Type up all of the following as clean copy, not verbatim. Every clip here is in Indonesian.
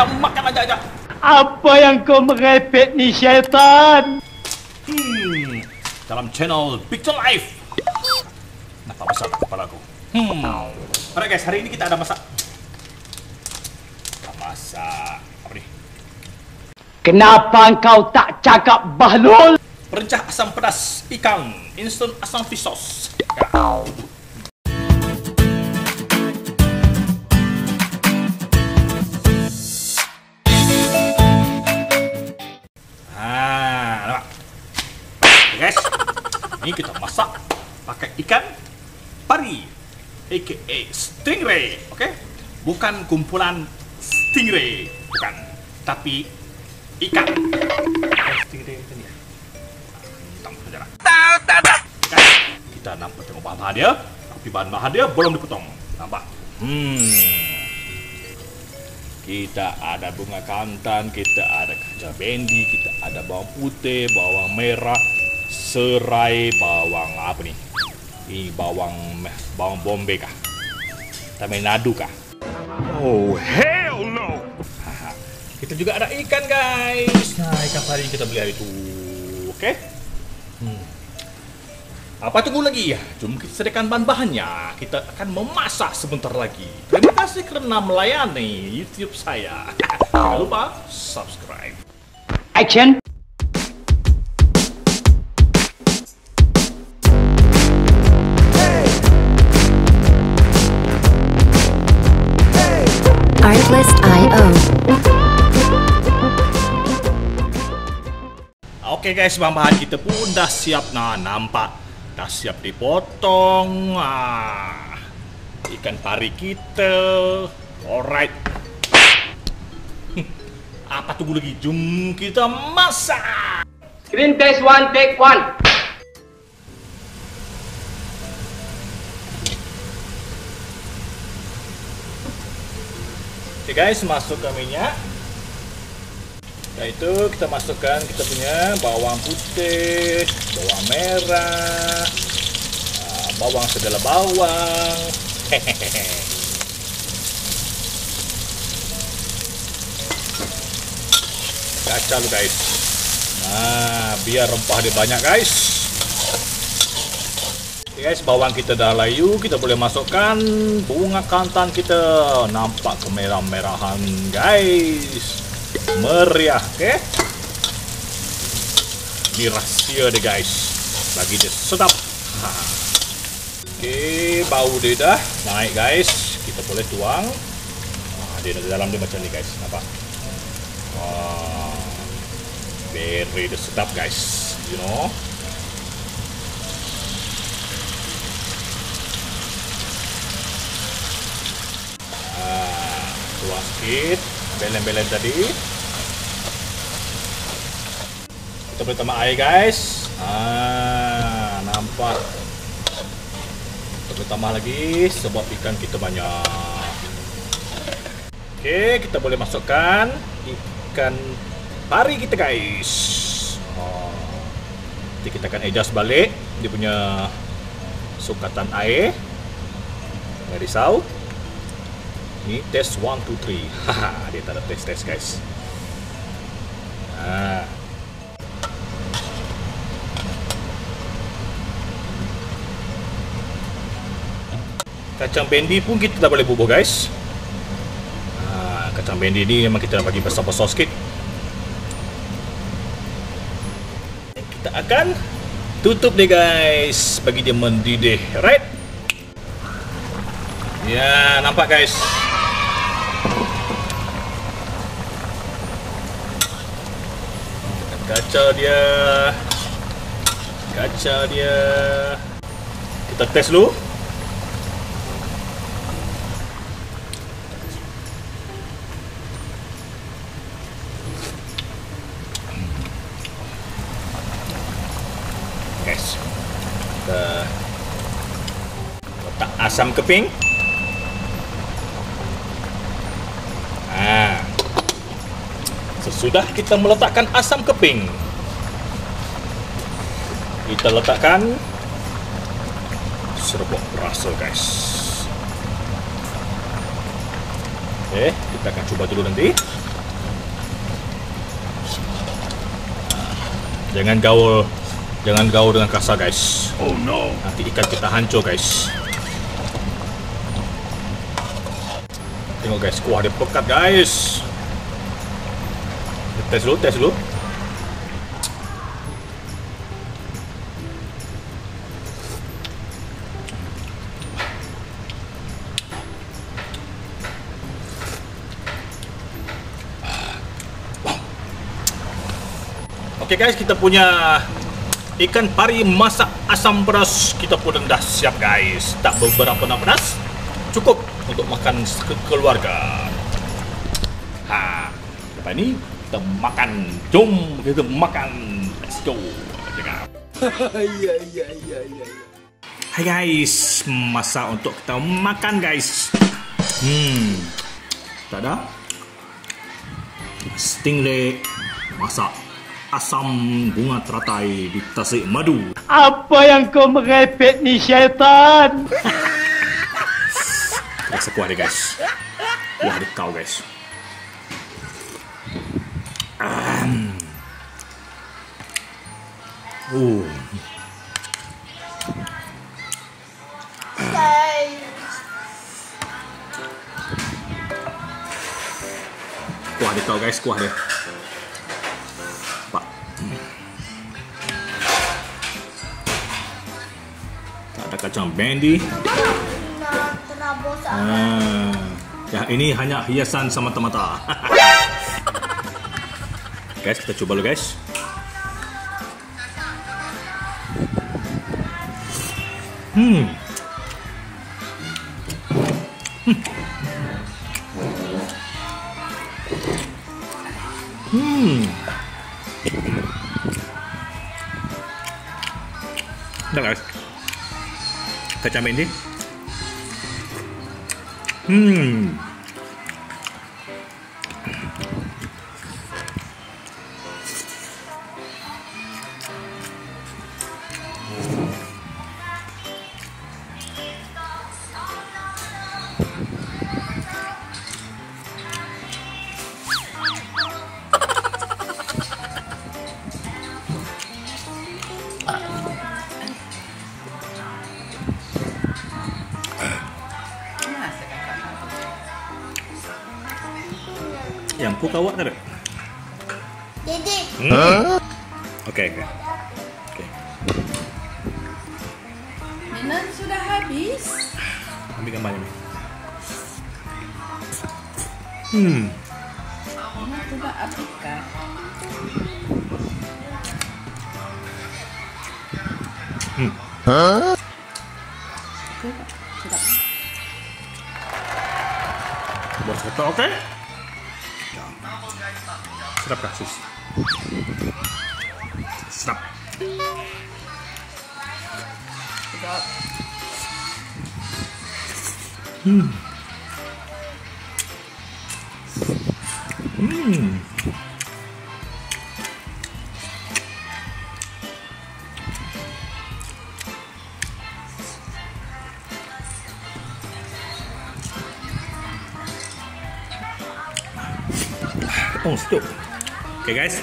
aja, makan aja. Apa yang kau merepet nih, syaitan? Dalam channel Bigton Life. Napa besar kepalaku. Alright guys, hari ini kita ada masak. Kita masak apa nih? Kenapa engkau tak cakap bahlul? Perencah asam pedas ikan, instant asam fish sauce. Guys, ini kita masak pakai ikan pari aka stingray, oke? Bukan kumpulan stingray, bukan, tapi ikan stingray itu dia. Kita nampak tengok bahan-bahan dia, tapi bahan-bahan dia belum dipotong. Nampak? Kita ada bunga kantan, kita ada kaca bendi, kita ada bawang putih, bawang merah, serai, bawang apa nih? Ini bawang bombay kah? Tamil Nadu kah? Oh hell no! Kita juga ada ikan guys. Nah, ikan pari kita beli hari itu, oke? Apa tunggu lagi ya? Jom kita sediakan bahan-bahannya. Kita akan memasak sebentar lagi. Terima kasih kerana melayani YouTube saya. Jangan lupa subscribe. Action. Oke guys, bahan-bahan kita pun dah siap. Nah, nampak dah siap dipotong. Ah, ikan pari kita. Alright. Apa tunggu lagi? Jom kita masak. Screen test 1 take 1. Oke guys, masukkan minyak. Setelah itu kita masukkan kita punya bawang putih, bawang merah, bawang segala bawang. Kacau lu guys. Nah, biar rempah dia banyak guys. Oke guys, bawang kita dah layu, kita boleh masukkan bunga kantan kita. Nampak kemerah-merahan guys. Meriah, oke? Ini rahasia deh guys, bagi dia sedap. Oke, bau dia dah naik guys, kita boleh tuang. Nah, dia di dalam dia macam ni guys, nampak? Wah, beri dia sedap guys, you know? Tuang sedikit, belem-belem tadi. Kita boleh tambah air guys. Ah, nampak. Kita boleh tambah lagi sebab ikan kita banyak. Oke, kita boleh masukkan ikan pari kita guys. Nanti kita akan adjust balik dia punya sukatan air. Jangan risau. Ini test 1, 2, 3. Haha, dia tak ada test guys. Nah, kacang bendi pun kita tak boleh bubuh guys. Nah, kacang bendi ni memang kita bagi besar-besar sikit. Kita akan tutup dia guys, bagi dia mendidih, right? Ya, nampak guys. Kaca dia. Kita tes dulu. Guys, kita letak asam keping. Nah, sesudah kita meletakkan asam keping, kita letakkan serbuk perasa guys. Oke, kita akan coba dulu nanti. Jangan gaul dengan kasar, guys. Oh no. Nanti ikan kita hancur, guys. Tengok, guys, kuah dia pekat, guys. Kita tes dulu. Oke, guys, kita punya ikan pari masak asam pedas kita pun dah siap, guys. Tak beberapa nak pedas, cukup untuk makan keluarga. Ha, lepas ni kita makan. Jom kita makan. Let's go. Ya. Hai, guys, masak untuk kita makan, guys. Tak ada stingray masak asam bunga teratai di Tasik Madu. Apa yang kau merepet ni, syaitan? Rasa kuah dia, guys. Kuah dia kau, guys. Kuah dia kau, guys. Kuah dia. Ada kacang bendi. Ya, ini hanya hiasan semata-mata. Guys, kita coba dulu, guys. Udah, guys. Kacang bendi. Yang ku kawat ada. Oke. Minum sudah habis. Ambil gambarnya. Mama coba Afrika. Coba. Buat satu, oke? Sedap, kah, sis? Sedap. Stop. Oke, guys,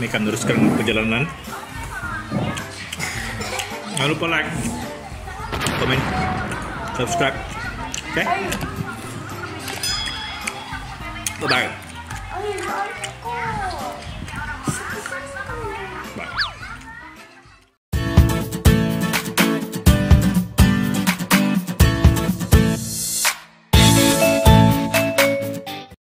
ini akan teruskan perjalanan. Jangan lupa like, comment, subscribe. Oke? Bye-bye.